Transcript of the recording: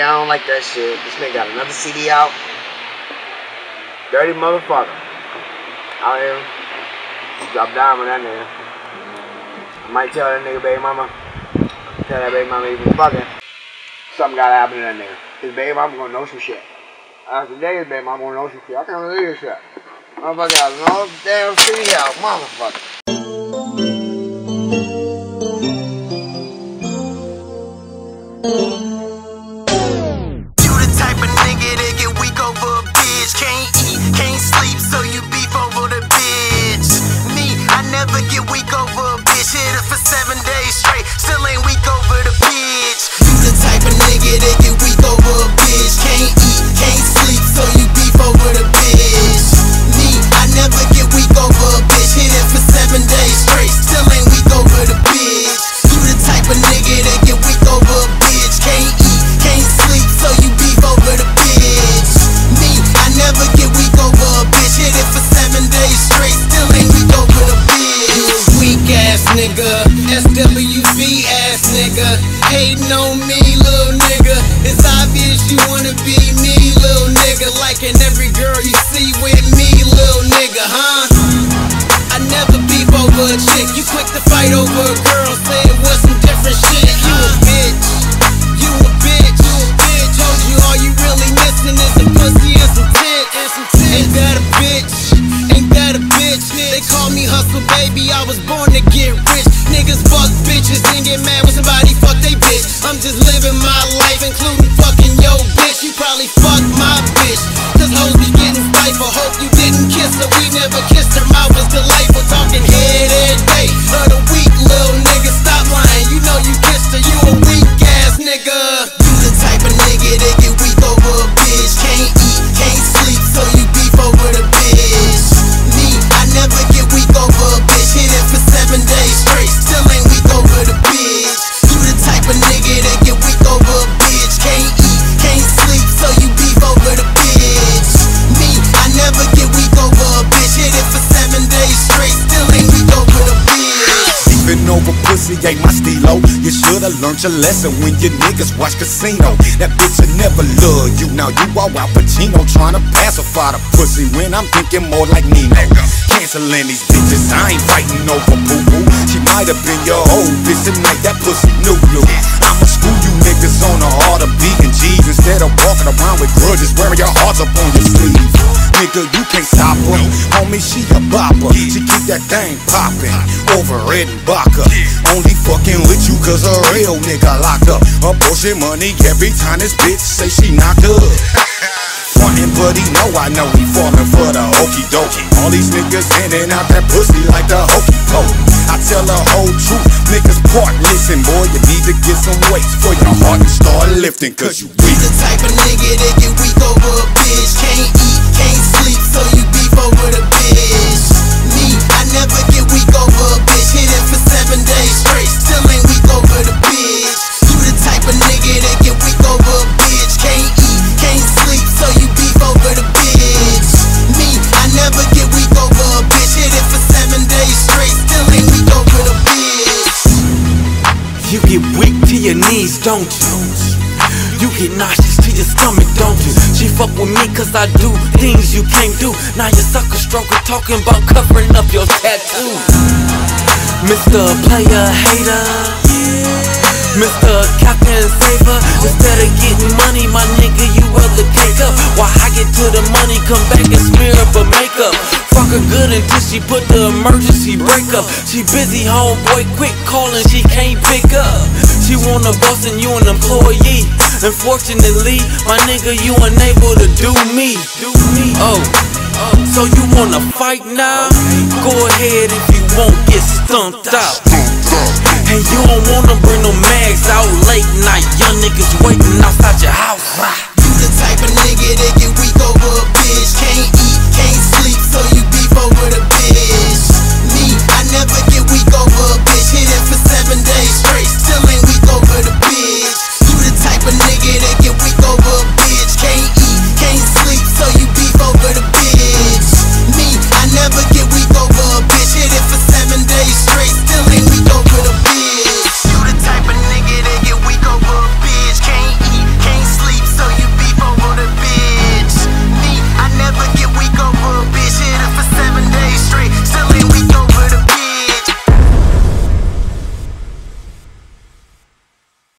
yeah, I don't like that shit. This nigga got another CD out. Dirty motherfucker. Out here. Drop dime on that nigga. I might tell that nigga baby mama. Tell that baby mama he been fucking. Something gotta happen to that nigga. His baby mama gonna know some shit. After today, his baby mama gonna know some shit. I can't believe this shit. Motherfucker got an old damn CD out. Motherfucker. You the type of nigga that get weak over a bitch. Can't eat, can't sleep, so you beef over the bitch. Me, I never get weak over a bitch. Hit her for 7 days straight, still ain't weak over the bitch. You the type of nigga that get weak over a bitch. Can't eat, can't sleep, so you beef over the bitch. Me, I never get weak over a bitch. Hit her for 7 days straight, still ain't weak over the bitch. You the type of nigga that get weak over a bitch. Can't eat, can't sleep, so you beef over the bitch. Me, I never get weak over a bitch. Hit it for 7 days straight, still ain't weak over the bitch. Weak ass nigga, SWV ass nigga, hating on me, little nigga. It's obvious you wanna be me, little nigga. Liking every girl you see with me, little nigga, huh? I never beef over a chick. You quick to fight over a girl, say it was some different shit. You a bitch, you a bitch, you a bitch. Told you all you really missing is some pussy and some tits. Ain't that a bitch? Ain't that a bitch? They call me Hustle Baby, I was born to get rich. Niggas fuck bitches and get mad when somebody fuck they bitch. I'm just living my life, including fucking yo bitch. You probably fuck my bitch, cause hoes be getting spiteful. Hope you didn't kiss her, we never kissed her. Mouth was delightful, talking head every day of the week, little nigga. Stop lying, you know you kissed her, you a weak ass nigga. You the type of nigga that get weak over a bitch. Can't eat, can't sleep, so you beef over the bitch. Me, I never get weak over a bitch. Hit it for 7 days straight, still ain't weak over the bitch. You the type of nigga that get weak over a bitch. Can't eat, can't sleep, so you beef over the bitch. Me, I never get weak over a bitch. Hit it for 7 days straight, still ain't weak over the bitch. Beefing over pussy ain't my stilo. You shoulda learned your lesson when your niggas watch Casino. That bitch will never love you, now you all Al Pacino. Tryna pacify the pussy when I'm thinking more like Nino. Canceling these bitches, I ain't fighting over poo-poo. She might have been your old bitch tonight, that pussy new. I'ma screw you niggas on the heart of B and G's. Instead of walking around with grudges, wearing your hearts up on your sleeve. Nigga, you can't stop her, homie, she a bopper. She keep that thing poppin' over Red and Baca. Only fucking with you cause a real nigga locked up. Her bullshit money every time this bitch say she knocked up. Frontin', but he know I know he fallin' for the okie dokie. All these niggas handin' out that pussy like the hokey pokey. I tell the whole truth, niggas part. Listen, boy, you need to get some weights for your heart and start lifting, cause you weak. You the type of nigga that get weak over a bitch. Can't eat, can't sleep, so you beef over the bitch. Me, I never get weak over a bitch. Hit it for 7 days straight, still ain't weak over the bitch. You the type of nigga that get weak over a bitch. Can't eat, can't sleep, so you beef over the bitch. Me, I never get weak over a bitch. Hit it for 7 days straight, still ain't weak over the bitch. You get weak to your knees, don't you? You get nauseous to your stomach, don't you? She fuck with me cause I do things you can't do. Now your sucker stroker talking about covering up your tattoo. Mr. Player Hater, Mr. Captain Saver. Instead of getting money, my nigga, you rather cake up. While I get to the money, come back and smear up her makeup. Fuck her good until she put the emergency break up. She busy, homeboy, quick calling, she can't pick up. She wanna boss and you an employee. Unfortunately, my nigga, you unable to do me. Oh, so you wanna fight now? Go ahead if you won't get stumped out. And you don't wanna bring no mags out late night. Young niggas wake